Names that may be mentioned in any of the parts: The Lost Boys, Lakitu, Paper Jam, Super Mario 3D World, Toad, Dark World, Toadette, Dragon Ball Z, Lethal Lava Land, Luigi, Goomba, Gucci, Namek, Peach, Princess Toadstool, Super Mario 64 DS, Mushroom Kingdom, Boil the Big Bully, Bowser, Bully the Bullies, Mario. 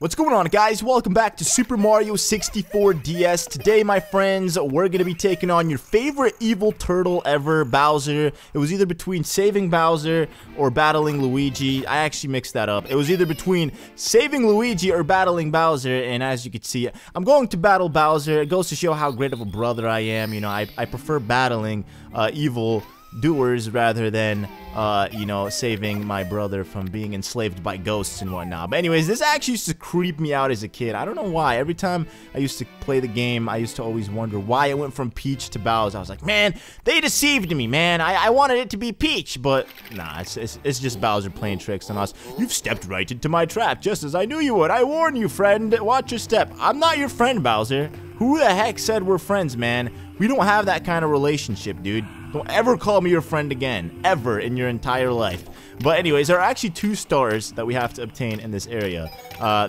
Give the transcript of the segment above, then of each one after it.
What's going on, guys? Welcome back to Super Mario 64 DS. Today, my friends, we're going to be taking on your favorite evil turtle ever, Bowser. It was either between saving Bowser or battling Luigi. I actually mixed that up. It was either between saving Luigi or battling Bowser, and as you can see, I'm going to battle Bowser. It goes to show how great of a brother I am. You know, I prefer battling evil doers rather than you know, saving my brother from being enslaved by ghosts and whatnot. But anyways, this actually used to creep me out as a kid. I don't know why. Every time I used to play the game, I used to always wonder why it went from Peach to Bowser. I was like, man, they deceived me, man. I wanted it to be Peach, but nah, it's just Bowser playing tricks on us. You've stepped right into my trap, just as I knew you would. I warn you, friend. Watch your step. I'm not your friend, Bowser. Who the heck said we're friends, man? We don't have that kind of relationship, dude. Don't ever call me your friend again, ever in your entire life. But anyways, there are actually 2 stars that we have to obtain in this area.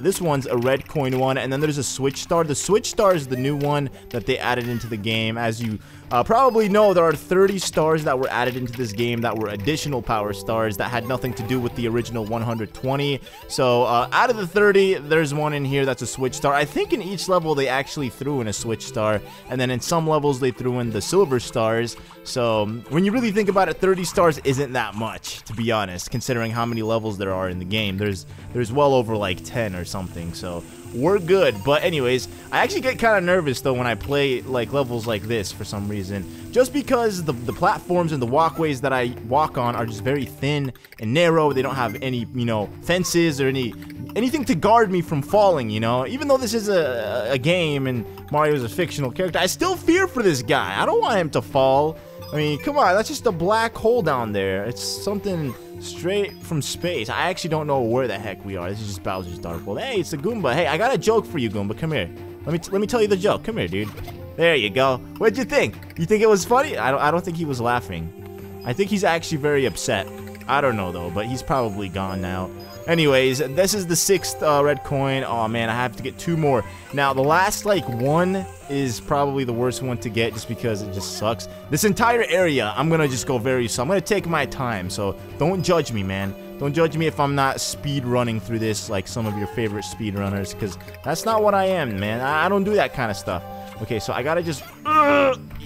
This one's a red coin one, and then there's a switch star. The switch star is the new one that they added into the game. As you probably know, there are 30 stars that were added into this game that were additional power stars that had nothing to do with the original 120. So out of the 30, there's one in here that's a switch star. I think in each level they actually threw in a switch star, and then in some levels they threw in the silver stars. So when you really think about it, 30 stars isn't that much, to be honest, considering how many levels there are in the game. There's well over like 10 or something, so we're good. But anyways, I actually get kind of nervous though when I play like levels like this for some reason, just because the platforms and the walkways that I walk on are just very thin and narrow. They don't have any, you know, fences or anything to guard me from falling, you know. Even though this is a game and Mario's a fictional character, I still fear for this guy. I don't want him to fall. I mean, come on, that's just a black hole down there. It's something straight from space. I actually don't know where the heck we are. This is just Bowser's Dark World. Hey, it's a Goomba. Hey, I got a joke for you, Goomba. Come here. Let me tell you the joke. Come here, dude. There you go. What'd you think? You think it was funny? I don't think he was laughing. I think he's actually very upset. I don't know, though, but he's probably gone now. Anyways, this is the 6th red coin. Oh man, I have to get 2 more. Now, the last, like, one is probably the worst one to get just because it just sucks. This entire area, I'm gonna just go very slow. I'm gonna take my time, so don't judge me, man. Don't judge me if I'm not speed running through this like some of your favorite speedrunners, because that's not what I am, man. I don't do that kind of stuff. Okay, so I gotta just...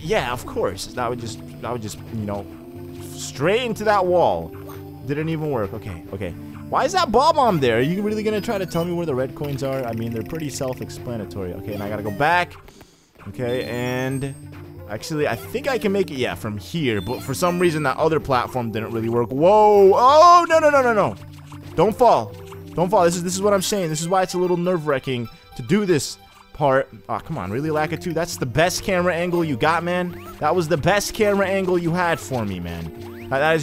yeah, of course. That would just, you know, straight into that wall. Didn't even work. Okay, okay. Why is that ball bomb there? Are you really gonna try to tell me where the red coins are? I mean, they're pretty self-explanatory. Okay, and I gotta go back. Okay, and... actually, I think I can make it, yeah, from here. But for some reason, that other platform didn't really work. Whoa! Oh, no, no, no, no, no! Don't fall. Don't fall. This is what I'm saying. This is why it's a little nerve-wracking to do this part. Oh, come on. Really, Lakitu? That's the best camera angle you got, man? That was the best camera angle you had for me, man. That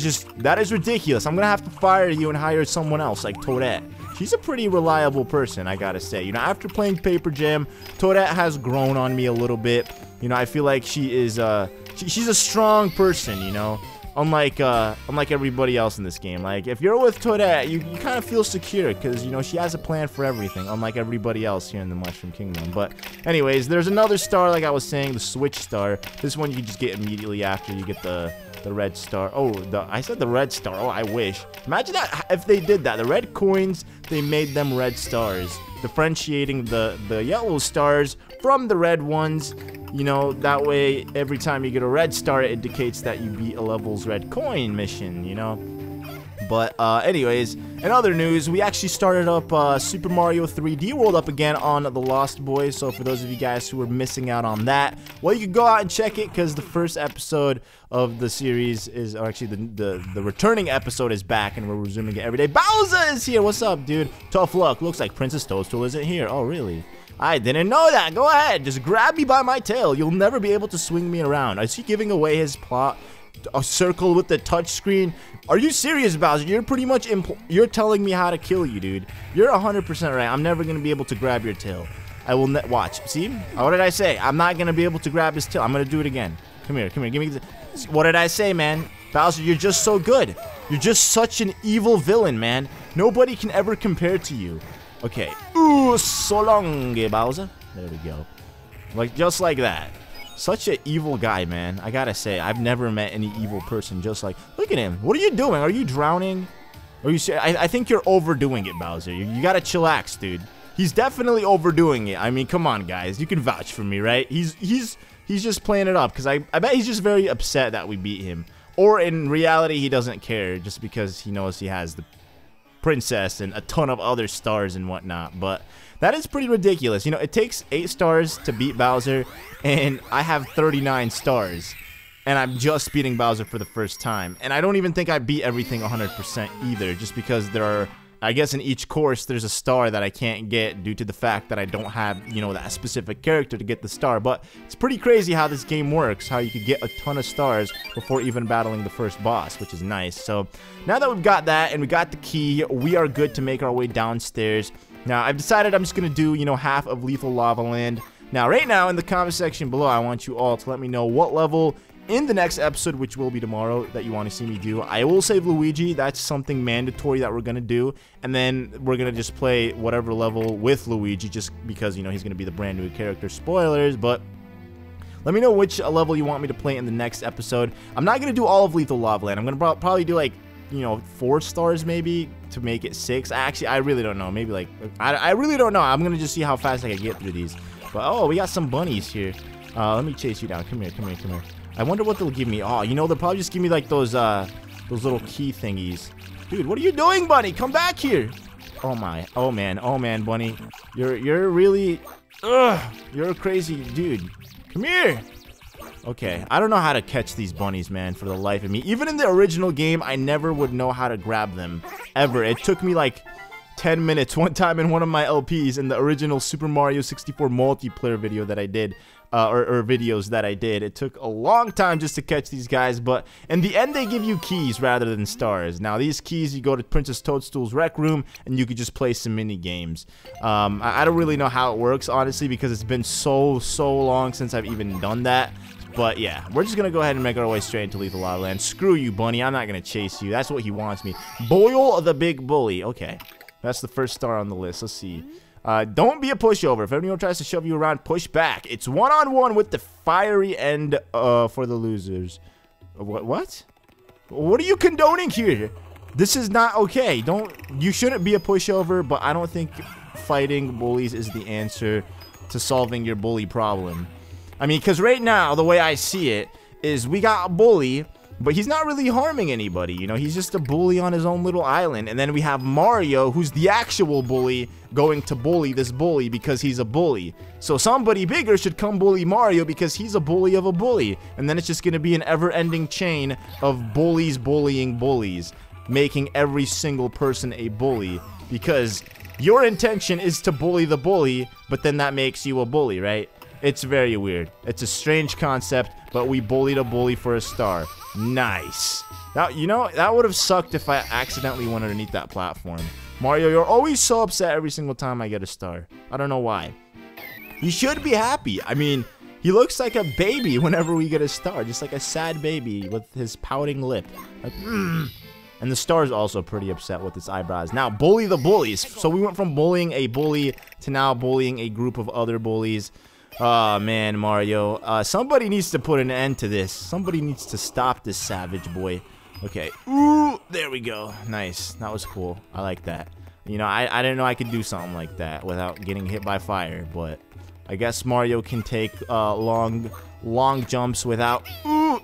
is ridiculous. I'm gonna have to fire you and hire someone else, like Toadette. She's a pretty reliable person, I gotta say. You know, after playing Paper Jam, Toadette has grown on me a little bit. You know, I feel like she is, she's a strong person, you know? Unlike everybody else in this game. Like, if you're with Toadette, you kind of feel secure, because, you know, she has a plan for everything, unlike everybody else here in the Mushroom Kingdom. But anyways, there's another star, like I was saying, the Switch Star. This one you can just get immediately after you get the red star. Oh, I said the red star. Oh, I wish. Imagine that if they did that. The red coins, they made them red stars, differentiating the yellow stars from the red ones. You know, that way every time you get a red star, it indicates that you beat a level's red coin mission, you know? But anyways, in other news, we actually started up Super Mario 3D World up again on The Lost Boys. So for those of you guys who were missing out on that, well, you can go out and check it, because the first episode of the series is, or actually the returning episode is back, and we're resuming it every day. Bowser is here. What's up, dude? Tough luck. Looks like Princess Toadstool isn't here. Oh, really? I didn't know that. Go ahead. Just grab me by my tail. You'll never be able to swing me around. Is he giving away his plot? A circle with the touch screen? Are you serious, Bowser? You're pretty much you're telling me how to kill you, dude. You're 100% right. I'm never gonna be able to grab your tail. I will net watch. See? What did I say? I'm not gonna be able to grab his tail. I'm gonna do it again. Come here. Come here. Give me. What did I say, man? Bowser, you're just so good. You're just such an evil villain, man. Nobody can ever compare to you. Okay. Ooh, so long, Bowser. There we go. Like just like that. Such an evil guy, man. I gotta say, I've never met any evil person just like... Look at him. What are you doing? Are you drowning? I think you're overdoing it, Bowser. You gotta chillax, dude. He's definitely overdoing it. I mean, come on, guys. You can vouch for me, right? He's just playing it up, because I bet he's just very upset that we beat him. Or in reality, he doesn't care, just because he knows he has the princess and a ton of other stars and whatnot. But that is pretty ridiculous. You know, it takes 8 stars to beat Bowser, and I have 39 stars. And I'm just beating Bowser for the first time. And I don't even think I beat everything 100% either, just because there are... I guess in each course, there's a star that I can't get due to the fact that I don't have, you know, that specific character to get the star. But it's pretty crazy how this game works, how you could get a ton of stars before even battling the first boss, which is nice. So now that we've got that and we got the key, we are good to make our way downstairs. Now, I've decided I'm just going to do, you know, half of Lethal Lava Land. Now, right now, in the comment section below, I want you all to let me know what level... in the next episode, which will be tomorrow, that you want to see me do. I will save Luigi. That's something mandatory that we're going to do. And then we're going to just play whatever level with Luigi, just because, you know, he's going to be the brand new character. Spoilers, but... let me know which level you want me to play in the next episode. I'm not going to do all of Lethal Lava Land. I'm going to probably do, like, you know, 4 stars maybe to make it 6. Actually, I really don't know. Maybe, like... I really don't know. I'm going to just see how fast I can get through these. But, oh, we got some bunnies here. Let me chase you down. Come here, come here, come here. I wonder what they'll give me. Oh, you know, they'll probably just give me, like, those little key thingies. Dude, what are you doing, bunny? Come back here. Oh, my. Oh, man, bunny. You're really... ugh. You're a crazy dude. Come here. Okay. I don't know how to catch these bunnies, man, for the life of me. Even in the original game, I never would know how to grab them. Ever. It took me, like... 10 minutes one time in one of my LPs in the original Super Mario 64 multiplayer video that I did, or videos that I did. It took a long time just to catch these guys, but in the end they give you keys rather than stars. Now these keys, you go to Princess Toadstool's rec room and you could just play some mini games. I don't really know how it works, honestly, because it's been so long since I've even done that. But yeah, we're just going to go ahead and make our way straight into Lethal Lava Land. Screw you, bunny. I'm not going to chase you. That's what he wants me. Boyle the big bully. Okay. That's the first star on the list. Let's see. Don't be a pushover. If anyone tries to shove you around, push back. It's one-on-one with the fiery end for the losers. What? What are you condoning here? This is not okay. Don't. You shouldn't be a pushover, but I don't think fighting bullies is the answer to solving your bully problem. I mean, because right now, the way I see it is we got a bully... but he's not really harming anybody, you know, he's just a bully on his own little island. And then we have Mario, who's the actual bully, going to bully this bully because he's a bully. So somebody bigger should come bully Mario because he's a bully of a bully. And then it's just going to be an ever-ending chain of bullies bullying bullies, making every single person a bully. Because your intention is to bully the bully, but then that makes you a bully, right? It's very weird. It's a strange concept, but we bullied a bully for a star. Nice. Now, you know, that would have sucked if I accidentally went underneath that platform. Mario, you're always so upset every single time I get a star. I don't know why. You should be happy. I mean, he looks like a baby whenever we get a star. Just like a sad baby with his pouting lip. Like, mm. And the star's also pretty upset with its eyebrows. Now, bully the bullies. So we went from bullying a bully to now bullying a group of other bullies. Oh man, Mario. Somebody needs to put an end to this. Somebody needs to stop this savage boy. Okay. Ooh, there we go. Nice. That was cool. I like that. You know, I didn't know I could do something like that without getting hit by fire, but I guess Mario can take long jumps without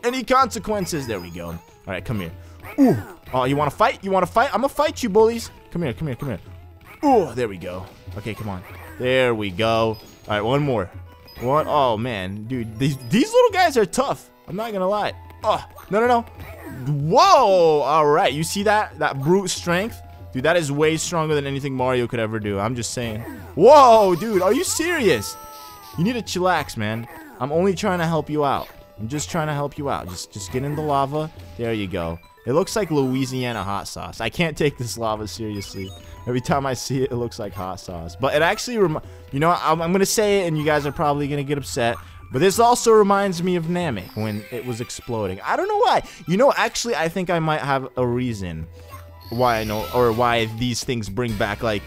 any consequences. There we go. All right, come here. Ooh. Oh, you want to fight? You want to fight? I'm gonna fight you, bullies. Come here, come here, come here. Ooh, there we go. Okay, come on. There we go. All right, one more. What? Oh, man. Dude, these little guys are tough. I'm not gonna lie. Oh, no, no, no. Whoa! Alright, you see that? That brute strength? Dude, that is way stronger than anything Mario could ever do. I'm just saying. Whoa, dude, are you serious? You need to chillax, man. I'm only trying to help you out. I'm just trying to help you out. Just get in the lava. There you go. It looks like Louisiana hot sauce. I can't take this lava seriously. Every time I see it, it looks like hot sauce. But it actually reminds... you know, I'm going to say it, and you guys are probably going to get upset. But this also reminds me of Namek when it was exploding. I don't know why. You know, actually, I think I might have a reason why I know... or why these things bring back, like,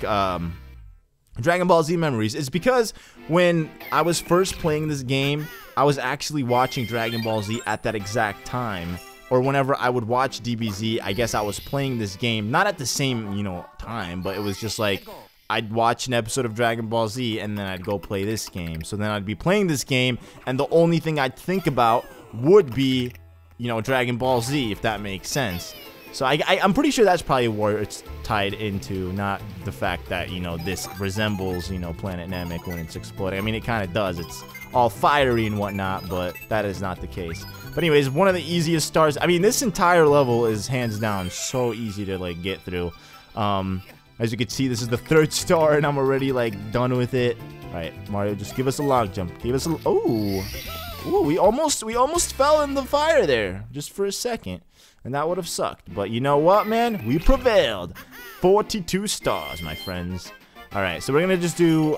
Dragon Ball Z memories. It's because when I was first playing this game, I was actually watching Dragon Ball Z at that exact time. Or whenever I would watch DBZ, I guess I was playing this game, not at the same, you know, time, but it was just like, I'd watch an episode of Dragon Ball Z, and then I'd go play this game. So then I'd be playing this game, and the only thing I'd think about would be, you know, Dragon Ball Z, if that makes sense. So I'm pretty sure that's probably where it's tied into, not the fact that, you know, this resembles, you know, Planet Namek when it's exploding. I mean, it kind of does. It's all fiery and whatnot, but that is not the case. But anyways, one of the easiest stars. I mean, this entire level is hands down so easy to, like, get through. As you can see, this is the third star, and I'm already, like, done with it. All right, Mario, just give us a log jump. Give us a... Oh! Ooh, we almost fell in the fire there, just for a second. And that would have sucked. But you know what, man? We prevailed. 42 stars, my friends. All right, so we're going to just do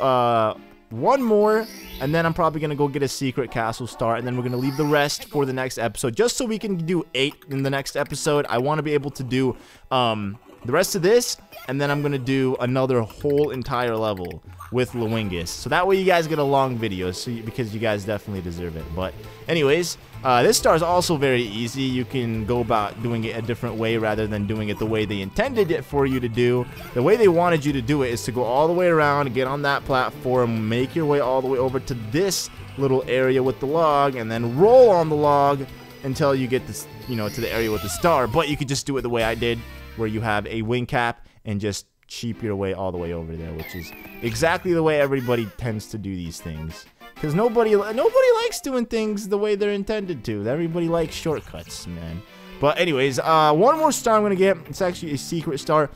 one more. And then I'm probably going to go get a secret castle star. And then we're going to leave the rest for the next episode. Just so we can do 8 in the next episode. I want to be able to do the rest of this. And then I'm going to do another whole entire level with Luingus. So that way you guys get a long video, so because you guys definitely deserve it. But anyways, this star is also very easy. You can go about doing it a different way rather than doing it the way they intended it for you to do. The way they wanted you to do it is to go all the way around, get on that platform, make your way all the way over to this little area with the log, and then roll on the log until you get this, you know, to the area with the star. But you could just do it the way I did, where you have a wing cap and just cheap your way all the way over there, which is exactly the way everybody tends to do these things, because nobody likes doing things the way they're intended to. Everybody likes shortcuts, man. But anyways, one more star I'm gonna get. It's actually a secret star.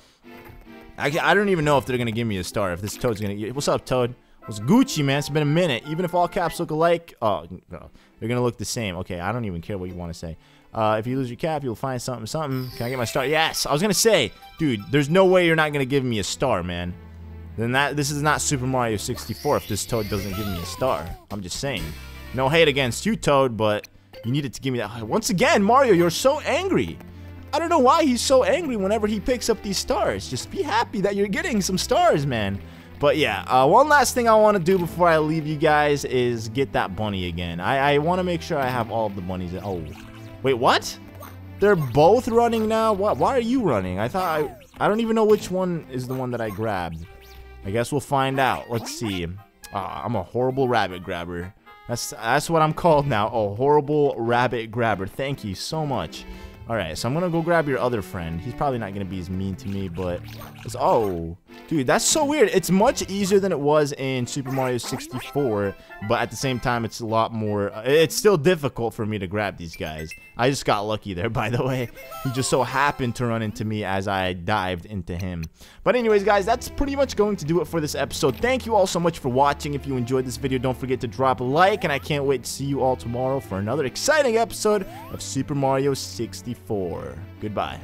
Actually, I don't even know if they're gonna give me a star, if this Toad's gonna get... What's up, Toad? What's Gucci, man? It's been a minute. Even if all caps look alike, oh no, they're gonna look the same. Okay, I don't even care what you want to say. If you lose your cap, you'll find something. Can I get my star? Yes! I was gonna say, dude, there's no way you're not gonna give me a star, man. Then this is not Super Mario 64 if this Toad doesn't give me a star. I'm just saying. No hate against you, Toad, but you needed to give me that. Once again, Mario, you're so angry. I don't know why he's so angry whenever he picks up these stars. Just be happy that you're getting some stars, man. But yeah, one last thing I want to do before I leave you guys is get that bunny again. I want to make sure I have all of the bunnies. Oh. Wait, what? They're both running now? What? Why are you running? I thought I don't even know which one is the one that I grabbed. I guess we'll find out. Let's see. I'm a horrible rabbit grabber. That's what I'm called now. A horrible rabbit grabber. Thank you so much. Alright, so I'm gonna go grab your other friend. He's probably not gonna be as mean to me, but... Oh, dude, that's so weird. It's much easier than it was in Super Mario 64, but at the same time, it's a lot more... It's still difficult for me to grab these guys. I just got lucky there, by the way. He just so happened to run into me as I dived into him. But anyways, guys, that's pretty much going to do it for this episode. Thank you all so much for watching. If you enjoyed this video, don't forget to drop a like, and I can't wait to see you all tomorrow for another exciting episode of Super Mario 64. Goodbye.